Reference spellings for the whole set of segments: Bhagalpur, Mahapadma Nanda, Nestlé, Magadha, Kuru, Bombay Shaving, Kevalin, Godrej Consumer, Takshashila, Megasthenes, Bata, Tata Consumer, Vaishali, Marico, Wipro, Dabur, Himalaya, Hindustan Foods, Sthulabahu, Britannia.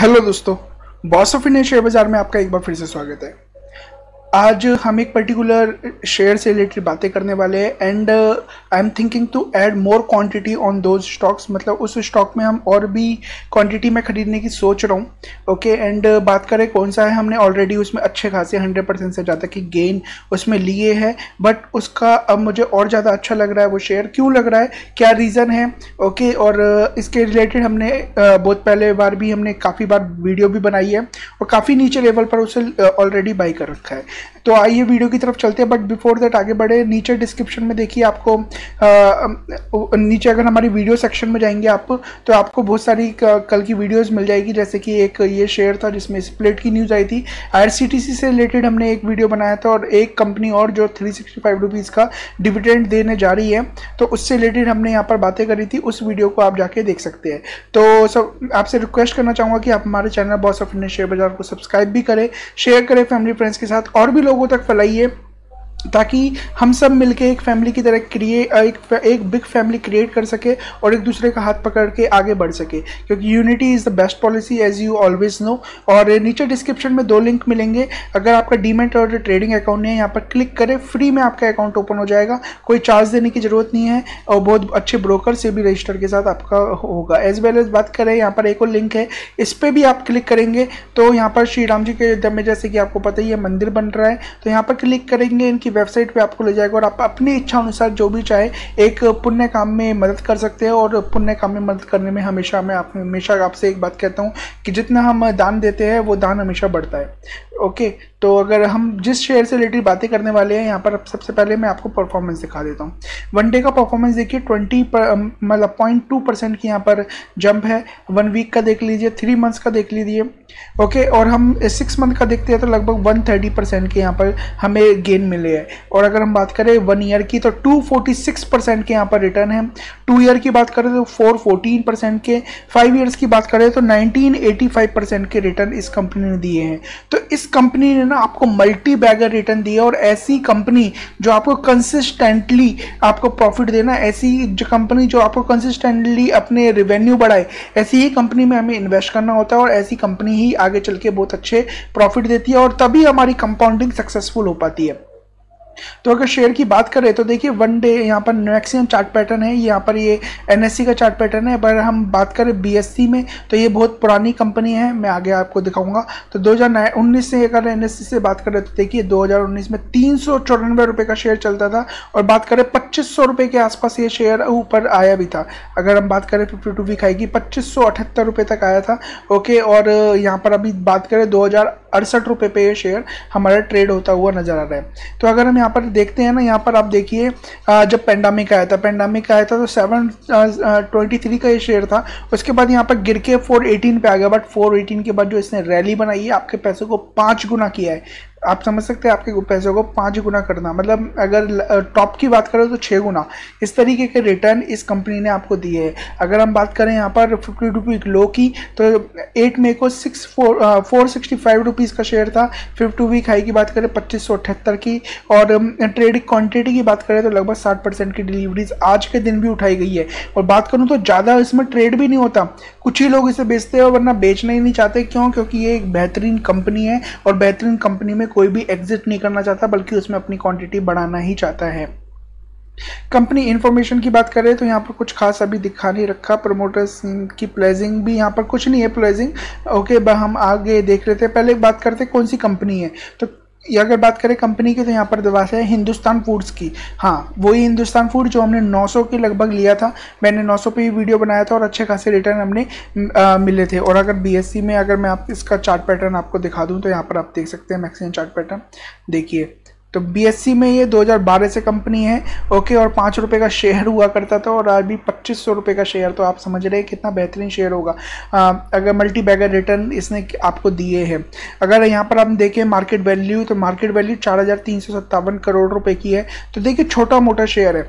Hello दोस्तों, boss of Indian share बाज़ार में आपका एक बार फिर से स्वागत है। आज हम एक पर्टिकुलर शेयर से रिलेटेड बातें करने वाले हैं and I am thinking to add more quantity on those stocks. मतलब उस स्टॉक में हम और भी क्वांटिटी में खरीदने की सोच रहा हूँ। ओके एंड बात करें कौन सा है, हमने ऑलरेडी उसमें अच्छे खासे 100% से ज़्यादा की गेन उसमें लिए है, बट उसका अब मुझे और ज़्यादा अच्छा लग रहा है वो शेयर। क्यों लग रहा है, क्या रीज़न है, ओके और इसके रिलेटेड हमने बहुत पहले बार भी हमने काफ़ी बार वीडियो भी बनाई है और काफ़ी नीचे लेवल पर उसे ऑलरेडी बाई कर रखा है। तो आइए वीडियो की तरफ चलते हैं, बट बिफोर दैट आगे बढ़े नीचे डिस्क्रिप्शन में देखिए आपको नीचे अगर हमारी वीडियो सेक्शन में जाएंगे आप तो आपको बहुत सारी कल की वीडियोस मिल जाएगी। जैसे कि एक ये शेयर था जिसमें स्प्लिट की न्यूज़ आई थी, IRCTC से रिलेटेड हमने एक वीडियो बनाया था और एक कंपनी और जो 365 रुपीज़ का डिविडेंड देने जा रही है तो उससे रिलेटेड हमने यहाँ पर बातें करी थी। उस वीडियो को आप जाके देख सकते हैं। तो सब आपसे रिक्वेस्ट करना चाहूँगा कि आप हमारे channel boss of Indian share बाज़ार को सब्सक्राइब भी करें, शेयर करें फैमिली फ्रेंड्स के साथ और भी लोगों तक फैलाइए ताकि हम सब मिलके एक फैमिली की तरह एक बिग फैमिली क्रिएट कर सके और एक दूसरे का हाथ पकड़ के आगे बढ़ सके, क्योंकि unity is the best policy as you always know. और नीचे डिस्क्रिप्शन में दो लिंक मिलेंगे, अगर आपका डीमैट और ट्रेडिंग अकाउंट नहीं है यहाँ पर क्लिक करें, फ्री में आपका अकाउंट ओपन हो जाएगा, कोई चार्ज देने की ज़रूरत नहीं है और बहुत अच्छे ब्रोकर से भी रजिस्टर के साथ आपका होगा। एज वेल एज बात करें यहाँ पर एक और लिंक है, इस पर भी आप क्लिक करेंगे तो यहाँ पर श्री राम जी के अयोध्या में जैसे कि आपको पता ही है मंदिर बन रहा है, तो यहाँ पर क्लिक करेंगे इनकी वेबसाइट पे आपको ले जाएगा और आप अपनी इच्छा अनुसार जो भी चाहे एक पुण्य काम में मदद कर सकते हैं। और पुण्य काम में मदद करने में हमेशा मैं आपसे एक बात कहता हूँ कि जितना हम दान देते हैं वो दान हमेशा बढ़ता है। ओके तो अगर हम जिस शेयर से रिलेटेड बातें करने वाले हैं यहाँ पर सबसे पहले मैं आपको परफॉर्मेंस दिखा देता हूँ। वन डे का परफॉर्मेंस देखिए 0.2% की यहाँ पर जंप है, 1 वीक का देख लीजिए, 3 मंथ्स का देख लीजिए ओके और हम 6 मंथ का देखते हैं तो लगभग 130% के यहाँ पर हमें गेन मिले है। और अगर हम बात करें 1 ईयर की तो 246% के यहाँ पर रिटर्न है, 2 ईयर की बात करें तो 414% के, 5 ईयर्स की बात करें तो 1985% के रिटर्न इस कंपनी ने दिए हैं। तो इस कंपनी ने ना आपको मल्टी बैगर रिटर्न दिया और ऐसी कंपनी जो आपको कंसिस्टेंटली आपको प्रॉफिट देना, ऐसी जो कंपनी जो आपको कंसिस्टेंटली अपने रेवेन्यू बढ़ाए, ऐसी ही कंपनी में हमें इन्वेस्ट करना होता है और ऐसी कंपनी ही आगे चल के बहुत अच्छे प्रॉफिट देती है और तभी हमारी कंपाउंडिंग सक्सेसफुल हो पाती है। तो अगर शेयर की बात करें तो देखिए वन डे यहाँ पर मैक्सिमम चार्ट पैटर्न है, यहाँ पर ये NSE का चार्ट पैटर्न है। पर हम बात करें BSE में तो ये बहुत पुरानी कंपनी है, मैं आगे आपको दिखाऊंगा। तो 2019 से अगर NSE से बात करें तो देखिए 2019 में 394 रुपये का शेयर चलता था और बात करें 2500 रुपये के आसपास ये शेयर ऊपर आया भी था। अगर हम बात करें 52 वीक आएगी 2578 रुपये तक आया था ओके और यहाँ पर अभी बात करें 2068 रुपये पे ये शेयर हमारा ट्रेड होता हुआ नज़र आ रहा है। तो अगर हम यहाँ पर देखते हैं ना, यहाँ पर आप देखिए जब पेंडेमिक आया था तो 723 का ये शेयर था, उसके बाद यहाँ पर गिर के 418 पे आ गया, बट 418 के बाद जो इसने रैली बनाई है आपके पैसों को 5 गुना किया है। आप समझ सकते हैं आपके पैसों को 5 गुना करना, मतलब अगर टॉप की बात करें तो 6 गुना, इस तरीके के रिटर्न इस कंपनी ने आपको दिए है। अगर हम बात करें यहाँ पर 52 वीक लो की तो 8 मई को 465 रुपीज़ का शेयर था, 52 वीक हाई की बात करें 2578 की और ट्रेडिंग क्वांटिटी की बात करें तो लगभग 60% की डिलीवरीज आज के दिन भी उठाई गई है। और बात करूँ तो ज़्यादा इसमें ट्रेड भी नहीं होता, कुछ ही लोग इसे बेचते हैं वरना बेचना ही नहीं चाहते। क्यों? क्योंकि ये एक बेहतरीन कंपनी है और बेहतरीन कंपनी में कोई भी एग्जिट नहीं करना चाहता बल्कि उसमें अपनी क्वांटिटी बढ़ाना ही चाहता है। कंपनी इन्फॉर्मेशन की बात करें तो यहाँ पर कुछ खास अभी दिखा नहीं रखा, प्रमोटर्स की प्लेजिंग भी यहाँ पर कुछ नहीं है, प्लेजिंग ओके हम आगे देख रहे थे। पहले बात करते कौन सी कंपनी है, तो अगर बात करें कंपनी की तो यहाँ पर दवा है हिंदुस्तान फूड्स की। हाँ वही हिंदुस्तान फूड जो हमने 900 के लगभग लिया था, मैंने 900 पे ही वीडियो बनाया था और अच्छे खासे रिटर्न हमने मिले थे। और अगर BSE में अगर मैं आप इसका चार्ट पैटर्न आपको दिखा दूँ तो यहाँ पर आप देख सकते हैं मैक्सिमम चार्ट पैटर्न देखिए, तो BSE में ये 2012 से कंपनी है ओके और 5 रुपये का शेयर हुआ करता था और आज भी 2500 रुपये का शेयर, तो आप समझ रहे हैं कितना बेहतरीन शेयर होगा अगर मल्टी बैगर रिटर्न इसने आपको दिए हैं। अगर यहाँ पर हम देखें मार्केट वैल्यू तो मार्केट वैल्यू 4357 करोड़ रुपए की है, तो देखिए छोटा मोटा शेयर है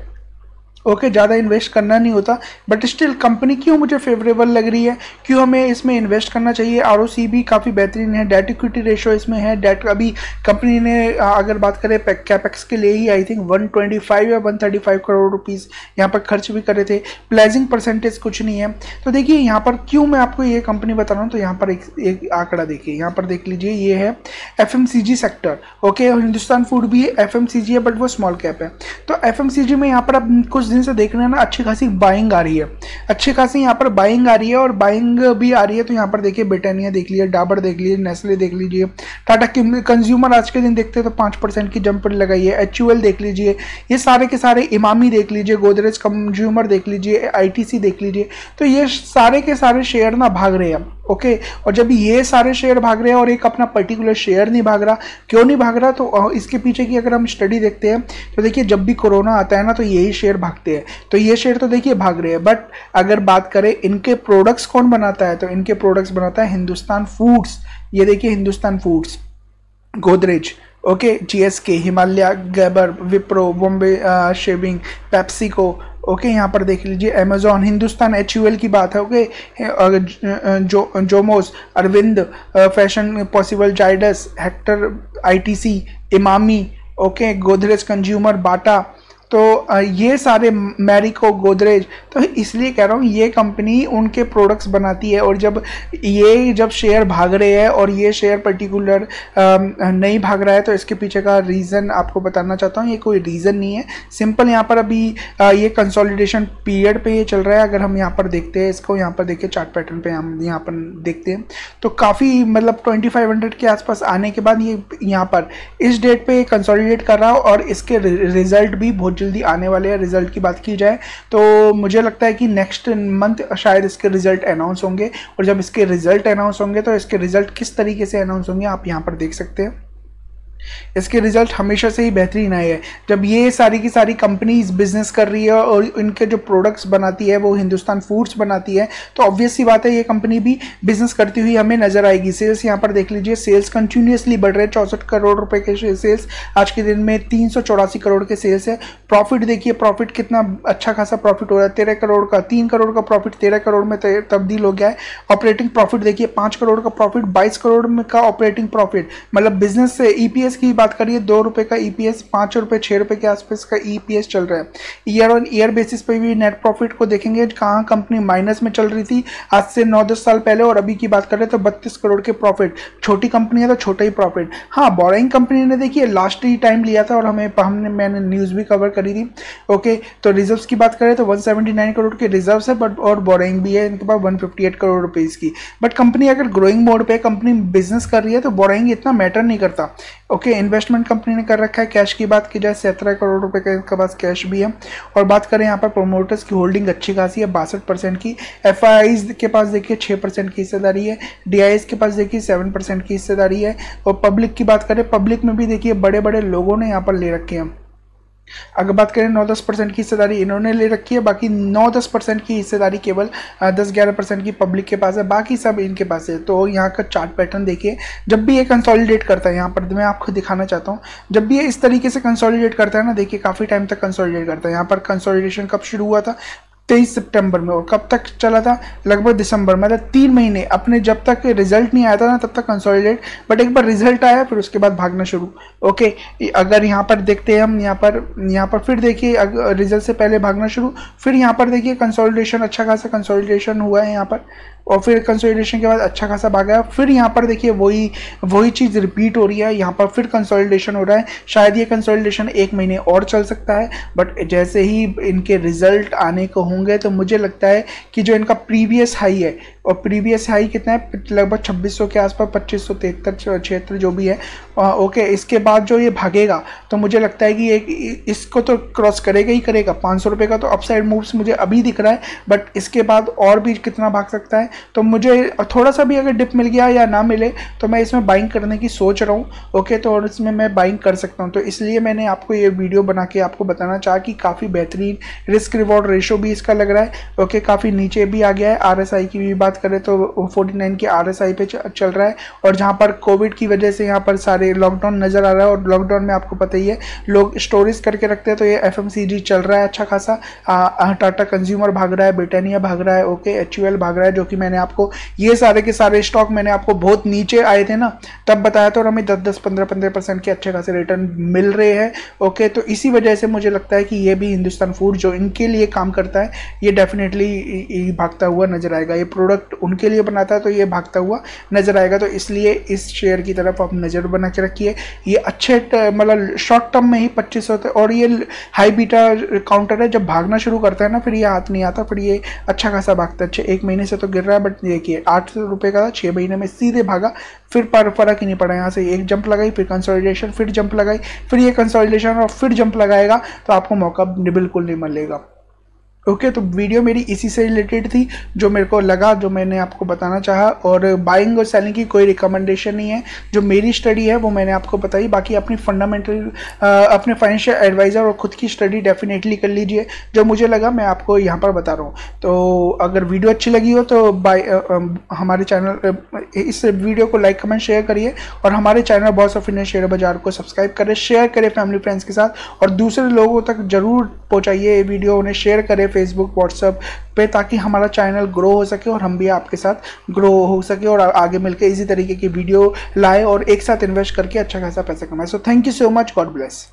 ओके, ज़्यादा इन्वेस्ट करना नहीं होता, बट स्टिल कंपनी क्यों मुझे फेवरेबल लग रही है, क्यों हमें इसमें इन्वेस्ट करना चाहिए। आरओसी भी काफ़ी बेहतरीन है, डेट इक्विटी रेशो इसमें है, डेट अभी कंपनी ने अगर बात करें कैपेक्स के लिए ही आई थिंक 125 या 135 करोड़ रुपीज़ यहाँ पर खर्च भी करे थे। प्लेजिंग परसेंटेज कुछ नहीं है। तो देखिए यहाँ पर क्यों मैं आपको ये कंपनी बता रहा हूँ, तो यहाँ पर एक आंकड़ा देखिए, यहाँ पर देख लीजिए, ये है FMCG sector. Okay, Hindustan food भी एफएमसीजी है बट वो स्मॉल कैप है। तो एफएमसीजी में यहाँ पर आप कुछ दिन से देख रहे हैं ना, अच्छी खासी बाइंग आ रही है, अच्छी खासी यहाँ पर बाइंग आ रही है और बाइंग भी आ रही है। तो यहाँ पर देखिए ब्रिटानिया देख लीजिए, डाबर देख लीजिए, नेस्ले देख लीजिए, टाटा कंज्यूमर आज के दिन देखते हैं तो 5% की जंप लगाई है, HUL देख लीजिए, ये सारे के सारे इमामी देख लीजिए, गोदरेज कंज्यूमर देख लीजिए, ITC देख लीजिए। तो ये सारे के सारे शेयर ना भाग रहे हैं। ओके, और जब ये सारे शेयर भाग रहे हैं और एक अपना पर्टिकुलर शेयर नहीं भाग रहा, क्यों नहीं भाग रहा, तो इसके पीछे की अगर हम स्टडी देखते हैं तो देखिए जब भी कोरोना आता है ना तो यही शेयर भागते हैं। तो ये शेयर तो देखिए भाग रहे हैं, बट अगर बात करें इनके प्रोडक्ट्स कौन बनाता है, तो इनके प्रोडक्ट्स बनाता है हिंदुस्तान फूड्स। ये देखिए Hindustan foods, Godrej, okay, GSK, Himalaya, गैबर, Wipro, Bombay shaving, PepsiCo, okay, यहाँ पर देख लीजिए अमेजॉन, हिंदुस्तान HUL की बात है, ओके, जोमोस, Arvind fashion, possible, Zydus, Hector, ITC, Emami, okay, Godrej consumer, Bata, तो ये सारे, मैरिको, गोदरेज। तो इसलिए कह रहा हूँ ये कंपनी उनके प्रोडक्ट्स बनाती है, और जब शेयर भाग रहे हैं और ये शेयर पर्टिकुलर नहीं भाग रहा है तो इसके पीछे का रीज़न आपको बताना चाहता हूँ। ये कोई रीज़न नहीं है, सिंपल यहाँ पर अभी ये कंसोलिडेशन पीरियड पे ये चल रहा है। अगर हम यहाँ पर देखते हैं इसको, यहाँ पर देखिए चार्ट पैटर्न पर हम यहाँ पर देखते हैं तो काफ़ी मतलब 2500 के आसपास आने के बाद ये यहाँ पर इस डेट पर कंसोलिडेट कर रहा है और इसके रिजल्ट भी बहुत जल्दी आने वाले हैं। रिजल्ट की बात की जाए तो मुझे लगता है कि नेक्स्ट मंथ शायद इसके रिजल्ट अनाउंस होंगे, और जब इसके रिजल्ट अनाउंस होंगे तो इसके रिजल्ट किस तरीके से अनाउंस होंगे आप यहाँ पर देख सकते हैं। इसके रिजल्ट हमेशा से ही बेहतरीन आए हैं। जब ये सारी की सारी कंपनीज बिजनेस कर रही है और इनके जो प्रोडक्ट्स बनाती है वो हिंदुस्तान फूड्स बनाती है, तो ऑब्वियस सी बात है ये कंपनी भी बिजनेस करती हुई हमें नजर आएगी। सेल्स यहाँ पर देख लीजिए, सेल्स कंटिन्यूसली बढ़ रहे हैं, 64 करोड़ रुपए के सेल्स आज के दिन में, 384 करोड़ के सेल्स है। प्रॉफिट देखिए, प्रॉफिट कितना अच्छा खासा प्रॉफिट हो रहा है, 13 करोड़ का, 3 करोड़ का प्रॉफिट 13 करोड़ में तब्दील हो गया है। ऑपरेटिंग प्रॉफिट देखिए, 5 करोड़ का प्रॉफिट 22 करोड़ में का ऑपरेटिंग प्रॉफिट, मतलब बिजनेस से EPS की बात करिए, 2 रुपए का EPS, 5 रुपए 6 रुपए के आसपास का EPS चल रहा है। ईयर ऑन ईयर बेसिस पे भी नेट प्रॉफिट को देखेंगे, कहाँ कंपनी माइनस में चल रही थी आज से 9-10 साल पहले और अभी की बात करें तो 32 करोड़ के प्रॉफिट। छोटी कंपनी है तो छोटा ही प्रॉफिट। हाँ, बोरिंग कंपनी ने देखिए लास्ट ही टाइम लिया था और मैंने न्यूज़ भी कवर करी थी। ओके, तो रिजर्व की बात करें तो 179 करोड़ के रिजर्व है, बट और बोरिंग भी है इनके पास 158 करोड़ रुपीज़ की। बट कंपनी अगर ग्रोइंग मोड पर कंपनी बिजनेस कर रही है तो बोरिंग इतना मैटर नहीं करता। ओके, इन्वेस्टमेंट कंपनी ने कर रखा है। कैश की बात की जाए 17 करोड़ रुपए का इनके पास कैश भी है, और बात करें यहाँ पर प्रोमोटर्स की होल्डिंग अच्छी खासी है, 62% की। FIIs के पास देखिए 6% की हिस्सेदारी है, DIIs के पास देखिए 7% की हिस्सेदारी है, और पब्लिक की बात करें पब्लिक में भी देखिए बड़े बड़े लोगों ने यहाँ पर ले रखे हैं। अगर बात करें 9-10% की हिस्सेदारी इन्होंने ले रखी है, बाकी 9-10% की हिस्सेदारी केवल 10-11% की पब्लिक के पास है, बाकी सब इनके पास है। तो यहाँ का चार्ट पैटर्न देखिए, जब भी ये कंसोलिडेट करता है, यहाँ पर मैं आपको दिखाना चाहता हूँ, जब भी ये इस तरीके से कंसोलिडेट करता है ना, देखिए काफ़ी टाइम तक कंसोलिडेट करता है। यहाँ पर कंसोलिडेशन कब शुरू हुआ था, 23 सितंबर में, और कब तक चला था, लगभग दिसंबर, मतलब 3 महीने अपने जब तक रिजल्ट नहीं आया था ना तब तक कंसोलिडेट। बट एक बार रिजल्ट आया फिर उसके बाद भागना शुरू। ओके, अगर यहाँ पर देखते हैं हम, यहाँ पर फिर देखिए रिजल्ट से पहले भागना शुरू, फिर यहाँ पर देखिए कंसोलिडेशन, अच्छा खासा कंसोलिडेशन हुआ है यहाँ पर, और फिर कंसोलिडेशन के बाद अच्छा खासा भागा, फिर यहाँ पर देखिए वही चीज़ रिपीट हो रही है। यहाँ पर फिर कंसोलिडेशन हो रहा है, शायद ये कंसोलिडेशन 1 महीने और चल सकता है, बट जैसे ही इनके रिजल्ट आने को होंगे तो मुझे लगता है कि जो इनका प्रीवियस हाई है, और प्रीवियस हाई कितना है, लगभग 2600 के आसपास, 2573 76 जो भी है। ओके, इसके बाद जो ये भागेगा तो मुझे लगता है कि इसको तो क्रॉस करेगा ही करेगा। 500 रुपये का तो अपसाइड मूव्स मुझे अभी दिख रहा है, बट इसके बाद और भी कितना भाग सकता है, तो मुझे थोड़ा सा भी अगर डिप मिल गया या ना मिले तो मैं इसमें बाइंग करने की सोच रहा हूँ। ओके, तो और इसमें मैं बाइंग कर सकता हूँ, तो इसलिए मैंने आपको ये वीडियो बना के आपको बताना चाहा कि काफ़ी बेहतरीन रिस्क रिवॉर्ड रेशो भी इसका लग रहा है। ओके, काफ़ी नीचे भी आ गया है। RSI की भी बात बात करें तो 49 की RSI पे चल रहा है। और जहाँ पर कोविड की वजह से यहाँ पर सारे लॉकडाउन नज़र आ रहा है, और लॉकडाउन में आपको पता ही है लोग स्टोरेज करके रखते हैं, तो ये FMCG चल रहा है अच्छा खासा। टाटा कंज्यूमर भाग रहा है, ब्रिटानिया भाग रहा है, ओके HUL भाग रहा है, जो कि मैंने आपको ये सारे के सारे स्टॉक मैंने आपको बहुत नीचे आए थे ना तब बताया था, और हमें 10-15% के अच्छे खासे रिटर्न मिल रहे हैं। ओके, तो इसी वजह से मुझे लगता है कि ये भी हिंदुस्तान फूड जो इनके लिए काम करता है ये डेफिनेटली भागता हुआ नजर आएगा, ये प्रोडक्ट उनके लिए बनाता है तो ये भागता हुआ नजर आएगा। तो इसलिए इस शेयर की तरफ आप नज़र बना के रखिए, ये अच्छे मतलब शॉर्ट टर्म में ही 2500 और ये हाई बीटा काउंटर है, जब भागना शुरू करता है ना फिर ये हाथ नहीं आता, फिर ये अच्छा खासा भागता है। एक महीने से तो गिर रहा है बट देखिए 800 रुपये का 6 महीने में सीधे भागा, फिर पर फर्क ही नहीं पड़ा। यहाँ से एक जंप लगाई, फिर कंसोलिडेशन, फिर जंप लगाई, फिर ये कंसोलिडेशन और फिर जंप लगाएगा तो आपको मौका बिल्कुल नहीं मिलेगा। ओके, तो वीडियो मेरी इसी से रिलेटेड थी जो मेरे को लगा, जो मैंने आपको बताना चाहा, और बाइंग और सेलिंग की कोई रिकमेंडेशन नहीं है, जो मेरी स्टडी है वो मैंने आपको बताई। बाकी अपनी फंडामेंटल अपने फाइनेंशियल एडवाइज़र और खुद की स्टडी डेफिनेटली कर लीजिए, जो मुझे लगा मैं आपको यहाँ पर बता रहा हूँ। तो अगर वीडियो अच्छी लगी हो तो हमारे चैनल इस वीडियो को लाइक कमेंट शेयर करिए, और हमारे channel boss of Indian share बाज़ार को सब्सक्राइब करें, शेयर करें फैमिली फ्रेंड्स के साथ, और दूसरे लोगों तक ज़रूर पहुँचाइए ये वीडियो, उन्हें शेयर करें फेसबुक व्हाट्सएप पे, ताकि हमारा चैनल ग्रो हो सके और हम भी आपके साथ ग्रो हो सके, और आगे मिलकर इसी तरीके की वीडियो लाए और एक साथ इन्वेस्ट करके अच्छा खासा पैसा कमाए। So thank you so much, God bless.